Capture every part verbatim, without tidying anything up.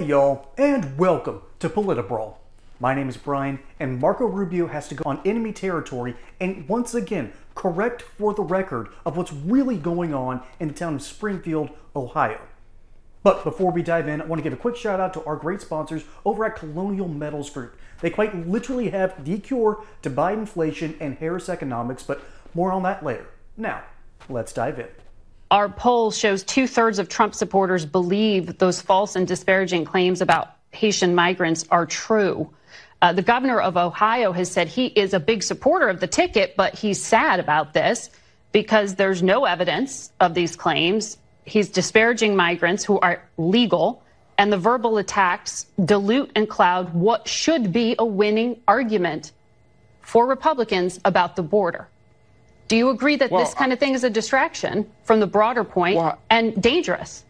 Hey y'all, and welcome to Politibrawl. My name is Brian, and Marco Rubio has to go on enemy territory and once again correct for the record of what's really going on in the town of Springfield, Ohio. But before we dive in, I want to give a quick shout out to our great sponsors over at Colonial Metals Group. They quite literally have the cure to Biden inflation and Harris economics, but more on that later. Now, let's dive in. Our poll shows two-thirds of Trump supporters believe those false and disparaging claims about Haitian migrants are true. Uh, the governor of Ohio has said he is a big supporter of the ticket, but he's sad about this because there's no evidence of these claims. He's disparaging migrants who are legal, and the verbal attacks dilute and cloud what should be a winning argument for Republicans about the border. Do you agree that well, this kind of thing is a distraction from the broader point well, and dangerous?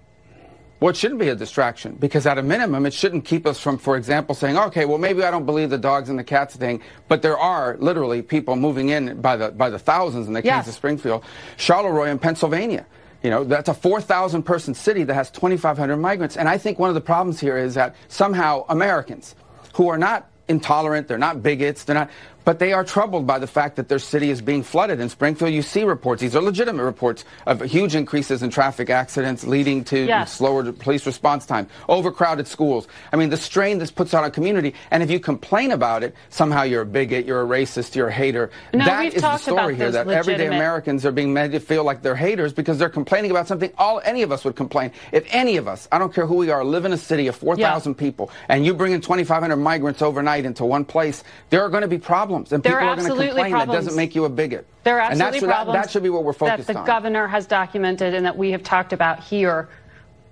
Well, it shouldn't be a distraction, because at a minimum, it shouldn't keep us from, for example, saying, okay, well, maybe I don't believe the dogs and the cats thing, but there are literally people moving in by the, by the thousands in the yes. case of Springfield, Charleroi in Pennsylvania. You know, that's a four thousand person city that has twenty-five hundred migrants. And I think one of the problems here is that somehow Americans who are not intolerant, they're not bigots, they're not, but they are troubled by the fact that their city is being flooded. In Springfield, you see reports, these are legitimate reports, of huge increases in traffic accidents leading to yes. slower police response time, overcrowded schools. I mean, the strain this puts on a community, and if you complain about it, somehow you're a bigot, you're a racist, you're a hater. No, that is the story here, that legitimate. everyday Americans are being made to feel like they're haters because they're complaining about something all any of us would complain. If any of us, I don't care who we are, live in a city of four thousand yeah. people, and you bring in twenty-five hundred migrants overnight into one place, there are going to be problems. And people are going to complain. That doesn't make you a bigot. There are absolutely problems. That should be what we're focused on. That the governor has documented and that we have talked about here.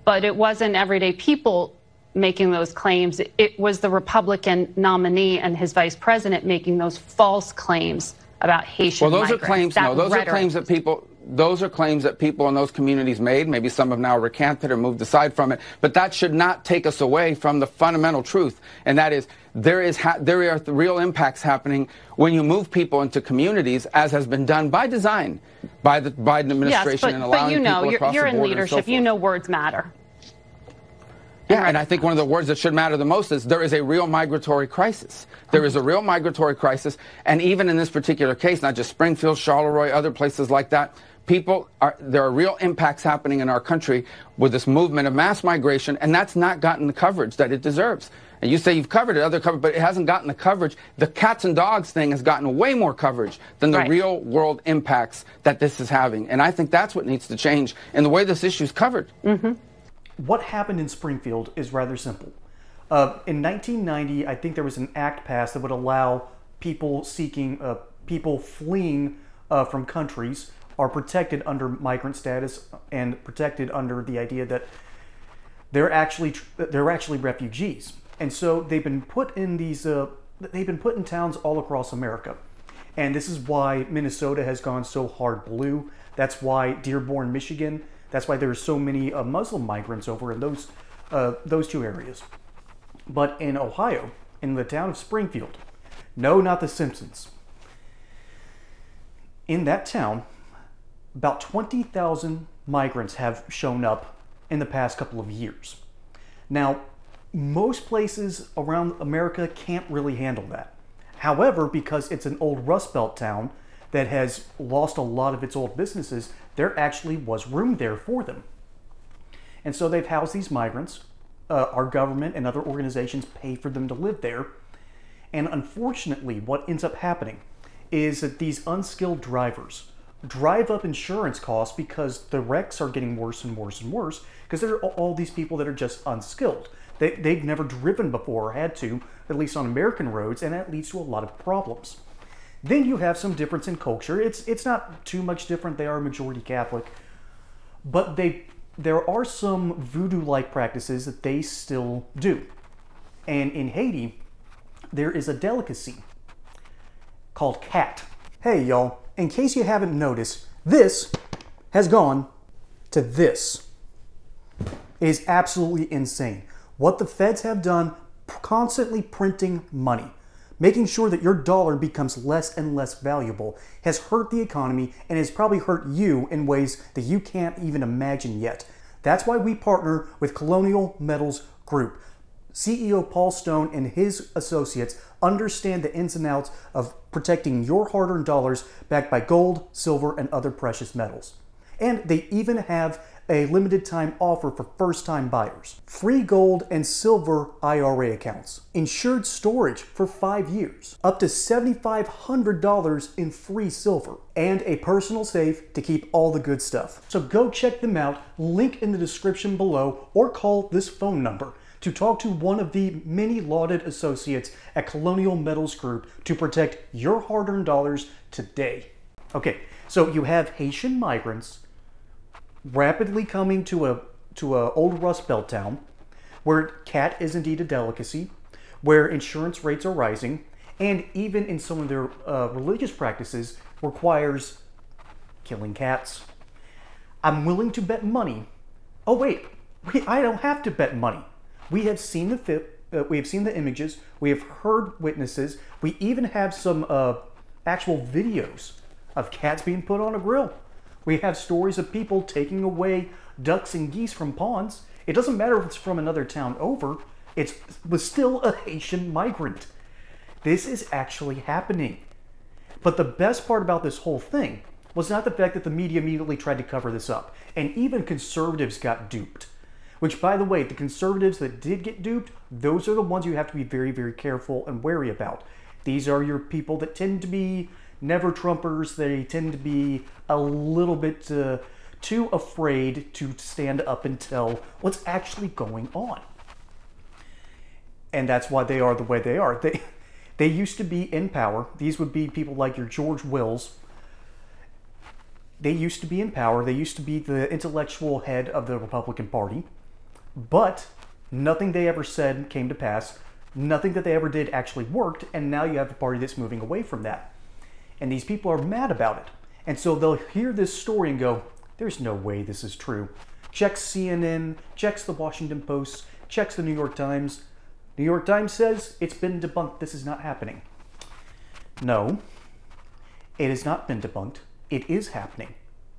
But it wasn't everyday people making those claims. It was the Republican nominee and his vice president making those false claims about Haitian migrants. Well, those are claims. No, those are claims that people. Those are claims that people in those communities made. Maybe some have now recanted or moved aside from it. But that should not take us away from the fundamental truth. And that is, there is ha there are the real impacts happening when you move people into communities, as has been done by design by the Biden administration. Yes, but, and allowing but you know, people you're, across you're the in leadership. So you know words matter. Yeah, and I think one of the words that should matter the most is there is a real migratory crisis. There is a real migratory crisis. And even in this particular case, not just Springfield, Charleroi, other places like that, people are, there are real impacts happening in our country with this movement of mass migration, and that's not gotten the coverage that it deserves. And you say you've covered it, other cover, but it hasn't gotten the coverage. The cats and dogs thing has gotten way more coverage than the right. real world impacts that this is having. And I think that's what needs to change in the way this issue is covered. Mm-hmm. What happened in Springfield is rather simple. Uh, in nineteen ninety, I think there was an act passed that would allow people seeking, uh, people fleeing uh, from countries are protected under migrant status and protected under the idea that they're actually they're actually refugees. And so they've been put in these uh, they've been put in towns all across America. And this is why Minnesota has gone so hard blue. That's why Dearborn, Michigan. That's why there are so many uh, Muslim migrants over in those uh, those two areas. But in Ohio, in the town of Springfield, no, not the Simpsons. In that town, about twenty thousand migrants have shown up in the past couple of years. Now, most places around America can't really handle that. However, because it's an old Rust Belt town that has lost a lot of its old businesses, there actually was room there for them. And so they've housed these migrants. Uh, our government and other organizations pay for them to live there. And unfortunately, what ends up happening is that these unskilled drivers drive up insurance costs because the wrecks are getting worse and worse and worse because there are all these people that are just unskilled. They, they've never driven before or had to, at least on American roads, and that leads to a lot of problems. Then you have some difference in culture. It's it's not too much different. They are majority Catholic, but they there are some voodoo-like practices that they still do. And in Haiti, there is a delicacy called cat. Hey y'all, in case you haven't noticed, this has gone to this. It is absolutely insane. What the feds have done, constantly printing money, making sure that your dollar becomes less and less valuable, has hurt the economy and has probably hurt you in ways that you can't even imagine yet. That's why we partner with Colonial Metals Group. C E O Paul Stone and his associates understand the ins and outs of protecting your hard-earned dollars backed by gold, silver, and other precious metals. And they even have a limited time offer for first-time buyers. Free gold and silver I R A accounts. Insured storage for five years. Up to seven thousand five hundred dollars in free silver. And a personal safe to keep all the good stuff. So go check them out. Link in the description below or call this phone number to talk to one of the many lauded associates at Colonial Metals Group to protect your hard-earned dollars today. Okay, so you have Haitian migrants rapidly coming to a to a old Rust Belt town where cat is indeed a delicacy, where insurance rates are rising, and even in some of their uh, religious practices requires killing cats. I'm willing to bet money. Oh wait, wait I don't have to bet money. We have seen the fit, uh, we have seen the images. We have heard witnesses. We even have some uh, actual videos of cats being put on a grill. We have stories of people taking away ducks and geese from ponds. It doesn't matter if it's from another town over, it was still a Haitian migrant. This is actually happening. But the best part about this whole thing was not the fact that the media immediately tried to cover this up, and even conservatives got duped. Which, by the way, the conservatives that did get duped, those are the ones you have to be very, very careful and wary about. These are your people that tend to be never-Trumpers. They tend to be a little bit uh, too afraid to stand up and tell what's actually going on. And that's why they are the way they are. They, they used to be in power. These would be people like your George Wills. They used to be in power. They used to be the intellectual head of the Republican Party. But nothing they ever said came to pass. Nothing that they ever did actually worked. And now you have a party that's moving away from that. And these people are mad about it. And so they'll hear this story and go, there's no way this is true. Checks C N N, checks the Washington Post, checks the New York Times. New York Times says it's been debunked. This is not happening. No, it has not been debunked. It is happening.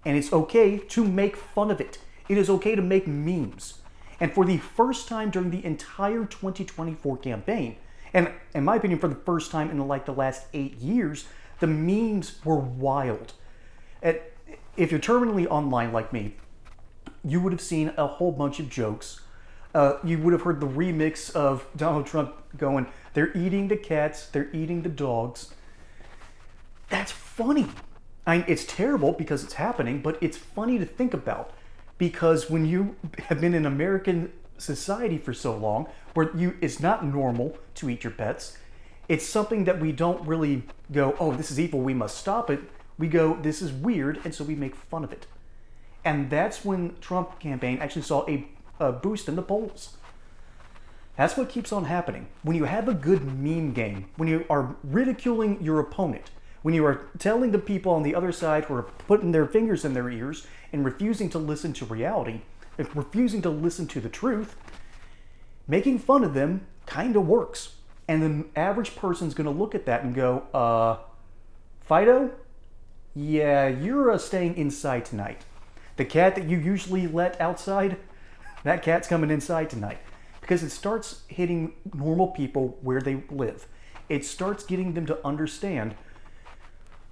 And it's okay to make fun of it. It is okay to make memes. And for the first time during the entire twenty twenty-four campaign, and in my opinion, for the first time in like the last eight years, the memes were wild. If you're terminally online like me, you would have seen a whole bunch of jokes. Uh, you would have heard the remix of Donald Trump going, they're eating the cats, they're eating the dogs. That's funny. I mean, it's terrible because it's happening, but it's funny to think about. Because when you have been in American society for so long, where you it's not normal to eat your pets, it's something that we don't really go, oh, this is evil, we must stop it. We go, this is weird, and so we make fun of it. And that's when Trump campaign actually saw a, a boost in the polls. That's what keeps on happening. When you have a good meme game, when you are ridiculing your opponent, when you are telling the people on the other side who are putting their fingers in their ears and refusing to listen to reality, and refusing to listen to the truth, making fun of them kind of works. And the average person's going to look at that and go, uh, Fido, yeah, you're uh, staying inside tonight. The cat that you usually let outside, that cat's coming inside tonight. Because it starts hitting normal people where they live. It starts getting them to understand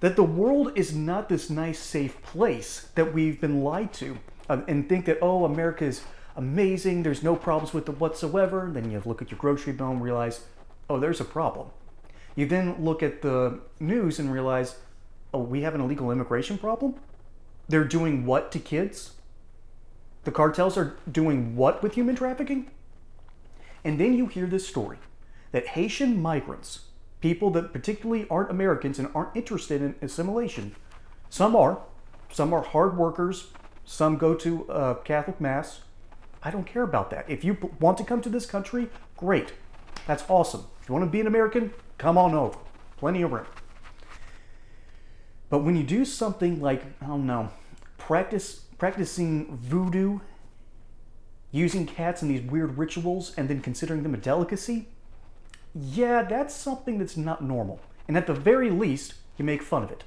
that the world is not this nice, safe place that we've been lied to. Um, and think that, oh, America is amazing, there's no problems with it whatsoever. Then you look at your grocery bill and realize, oh, there's a problem. You then look at the news and realize, oh, we have an illegal immigration problem? They're doing what to kids? The cartels are doing what with human trafficking? And then you hear this story that Haitian migrants, people that particularly aren't Americans and aren't interested in assimilation, some are, some are hard workers, some go to uh, Catholic Mass. I don't care about that. If you want to come to this country, great. That's awesome. If you want to be an American, come on over. Plenty of room. But when you do something like, I don't know, practice, practicing voodoo, using cats in these weird rituals, and then considering them a delicacy, yeah, that's something that's not normal. And at the very least, you make fun of it.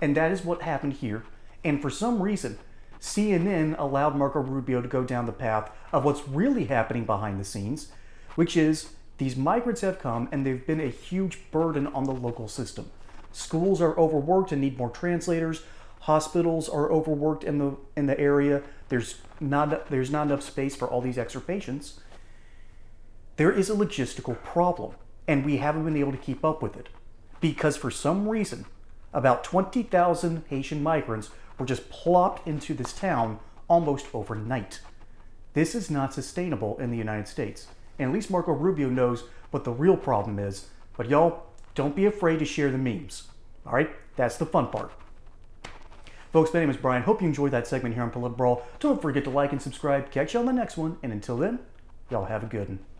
And that is what happened here. And for some reason, C N N allowed Marco Rubio to go down the path of what's really happening behind the scenes, which is these migrants have come and they've been a huge burden on the local system. Schools are overworked and need more translators. Hospitals are overworked in the in the area. There's not there's not enough space for all these extra patients. There is a logistical problem, and we haven't been able to keep up with it because for some reason, about twenty thousand Haitian migrants were just plopped into this town almost overnight. This is not sustainable in the United States. And at least Marco Rubio knows what the real problem is, but y'all, don't be afraid to share the memes. All right, that's the fun part. Folks, my name is Brian. Hope you enjoyed that segment here on Politibrawl. Don't forget to like and subscribe. Catch you on the next one. And until then, y'all have a good one.